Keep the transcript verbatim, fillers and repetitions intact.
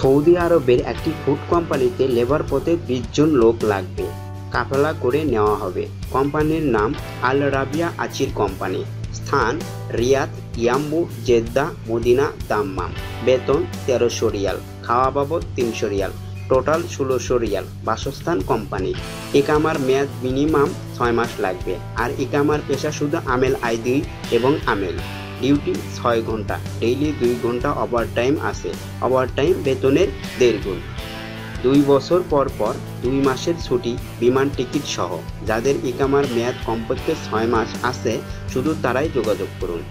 Saudi আরবের একটি food কোম্পানিতে লেবার পথে বিশ জন লোক লাগবে, কাফেলা করে নেওয়া হবে। কোম্পানির নাম আল রাবিয়া আচির কোম্পানি, স্থান Riyadh, Yanbu, Jeddah, Medina, Dammam. বেতন তেরোশো রিয়াল, খাওয়া বাবদ তিনশো রিয়াল, টোটাল ষোলোশো রিয়াল। বাসস্থান কোম্পানি। ইকামার মেয়াদ মিনিমাম ছয় মাস লাগবে, আর ইকামার পেশা শুধু আমেল আইদি এবং আমেল। ডিউটি ছয় ঘন্টা, ডেইলি দুই ঘন্টা ওভার টাইম আছে, ওভার টাইম বেতনের দেড় গুণ। দুই বছর পর পর দুই মাসের ছুটি, বিমান টিকিট সহ। যাদের ইকামার মেয়াদ কমপক্ষে ছয় মাস আছে শুধু তারাই যোগাযোগ করুন।